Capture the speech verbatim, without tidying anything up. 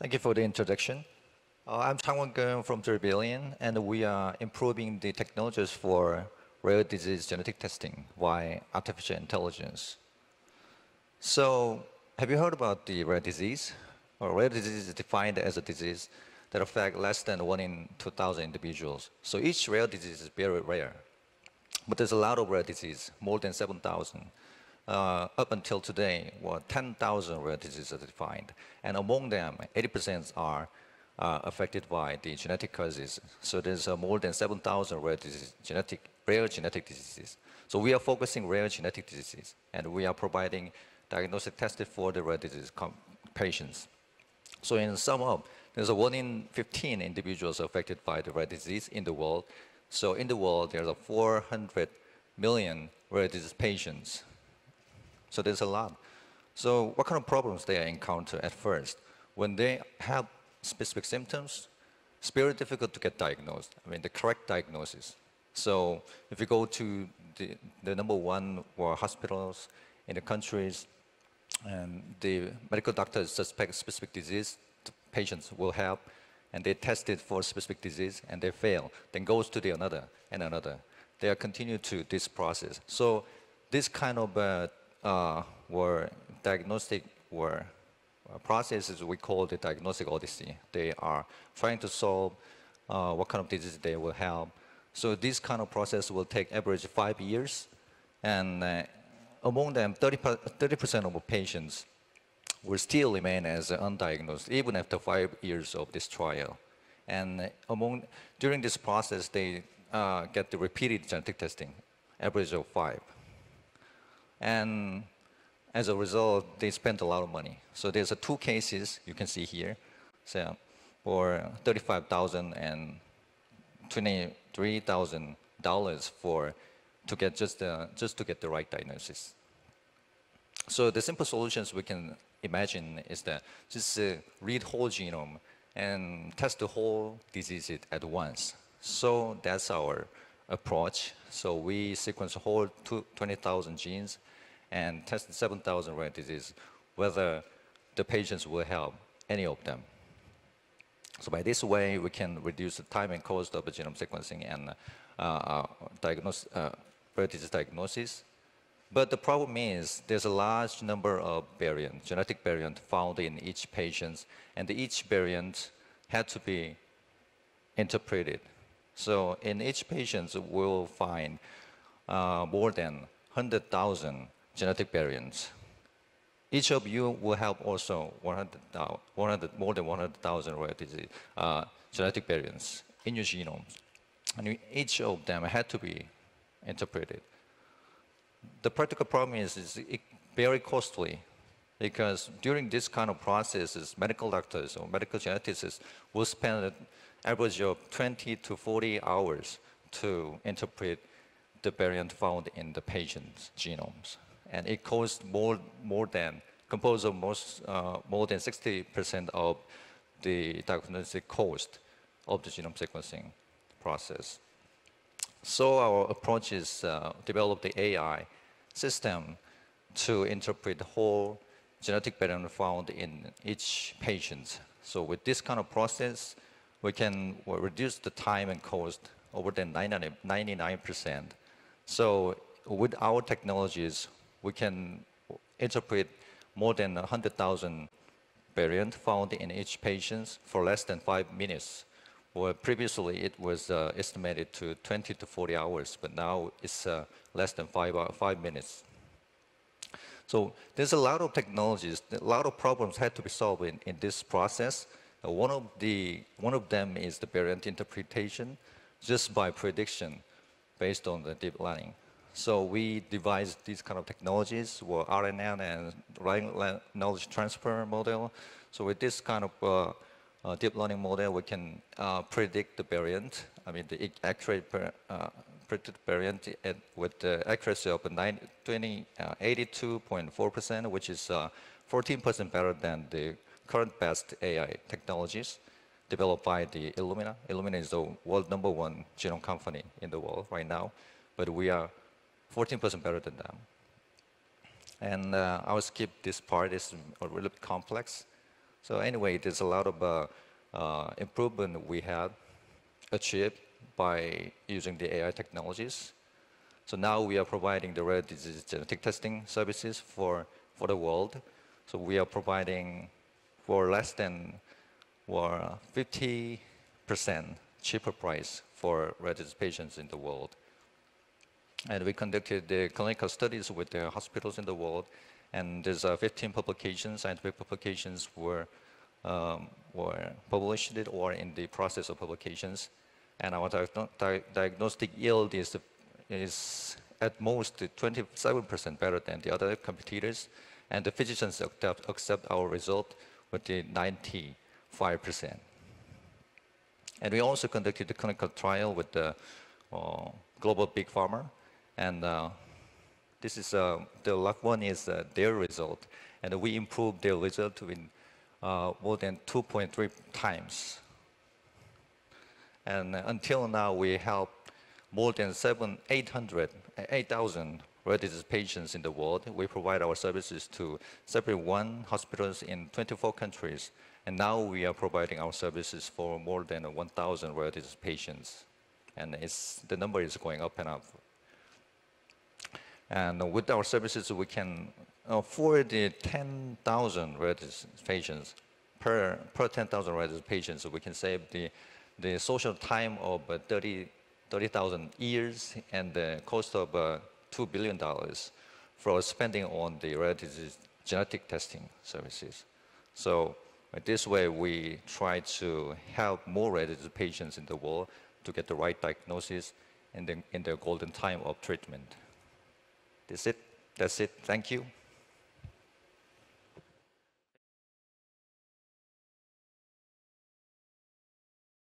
Thank you for the introduction. Uh, I'm Changwon Geum from Three Billion, and we are improving the technologies for rare disease genetic testing via artificial intelligence. So, have you heard about the rare disease? Well, rare disease is defined as a disease that affects less than one in two thousand individuals. So each rare disease is very rare. But there's a lot of rare disease, more than seven thousand. Uh, up until today, well, ten thousand rare diseases are defined. And among them, eighty percent are uh, affected by the genetic causes. So there's uh, more than seven thousand rare, genetic, rare genetic diseases. So we are focusing rare genetic diseases, and we are providing diagnostic testing for the rare disease patients. So in sum up, there's a one in fifteen individuals affected by the rare disease in the world. So in the world, there's a four hundred million rare disease patients. So there's a lot. So what kind of problems they encounter at first? When they have specific symptoms, it's very difficult to get diagnosed. I mean, the correct diagnosis. So if you go to the, the number one or hospitals in the countries, and the medical doctors suspect specific disease, the patients will have, and they test it for specific disease, and they fail, then goes to the another and another. They are continue to this process. So this kind of uh, uh, were diagnostic were processes we call the diagnostic odyssey. They are trying to solve uh, what kind of disease they will have. So this kind of process will take average five years, and uh, among them, thirty percent of patients will still remain as undiagnosed, even after five years of this trial. And among, during this process, they uh, get the repeated genetic testing, average of five. And as a result, they spent a lot of money. So there's uh, two cases you can see here, so, for thirty-five thousand dollars and twenty-three thousand dollars for to get just, uh, just to get the right diagnosis. So the simple solutions we can imagine is that just uh, read whole genome and test the whole disease at once. So that's our approach. So we sequence whole twenty thousand genes and test seven thousand rare diseases, whether the patients will have any of them. So by this way, we can reduce the time and cost of genome sequencing and uh, uh, diagnose, uh, rare disease diagnosis. But the problem is there's a large number of variants, genetic variants found in each patient, and each variant had to be interpreted. So in each patient, we'll find uh, more than one hundred thousand genetic variants. Each of you will have also one hundred, one hundred, more than one hundred thousand rare disease uh, genetic variants in your genomes, and each of them had to be interpreted. The practical problem is, is it's very costly, because during this kind of processes, medical doctors or medical geneticists will spend an average of twenty to forty hours to interpret the variant found in the patient's genomes. And it costs more, more than, composed of most, uh, more than sixty percent of the diagnostic cost of the genome sequencing process. So our approach is uh, develop the A I system to interpret the whole genetic variant found in each patient. So with this kind of process, we can reduce the time and cost over than ninety-nine percent. So with our technologies, we can interpret more than one hundred thousand variants found in each patient for less than five minutes. Well, previously it was uh, estimated to twenty to forty hours, but now it's uh, less than five, uh, five minutes. So there's a lot of technologies, a lot of problems had to be solved in, in this process. Uh, one, of the, one of them is the variant interpretation just by prediction based on the deep learning. So we devised these kind of technologies, well, R N N and knowledge transfer model. So with this kind of uh, Uh, deep learning model, we can uh, predict the variant. I mean, the accurate per, uh, predicted variant at, with the accuracy of eighty-two point four percent, uh, which is fourteen percent uh, better than the current best A I technologies developed by the Illumina. Illumina is the world number one genome company in the world right now, but we are fourteen percent better than them. And uh, I'll skip this part. It's a little bit complex. So anyway, there's a lot of uh, uh, improvement we have achieved by using the A I technologies. So now we are providing the rare disease genetic testing services for, for the world. So we are providing for less than well, fifty percent cheaper price for rare disease patients in the world. And we conducted the clinical studies with the hospitals in the world, and there's uh, fifteen publications, scientific publications were, um, were published or in the process of publications. And our diagno di diagnostic yield is, is at most twenty-seven percent better than the other competitors, and the physicians accept, accept our result with the ninety-five percent. And we also conducted the clinical trial with the uh, global big pharma, and uh, this is, uh, the last one is uh, their result, and we improved their result in uh, more than two point three times. And until now, we help more than eight thousand rare disease patients in the world. We provide our services to seventy-one hospitals in twenty-four countries, and now we are providing our services for more than one thousand rare disease patients, and it's, the number is going up and up. And with our services, we can afford ten thousand rare disease patients. Per, per ten thousand rare disease patients, we can save the the social time of thirty thousand years and the cost of uh, two billion dollars for spending on the rare disease genetic testing services. So this way, we try to help more rare disease patients in the world to get the right diagnosis in the, in the golden time of treatment. That's it. That's it. Thank you.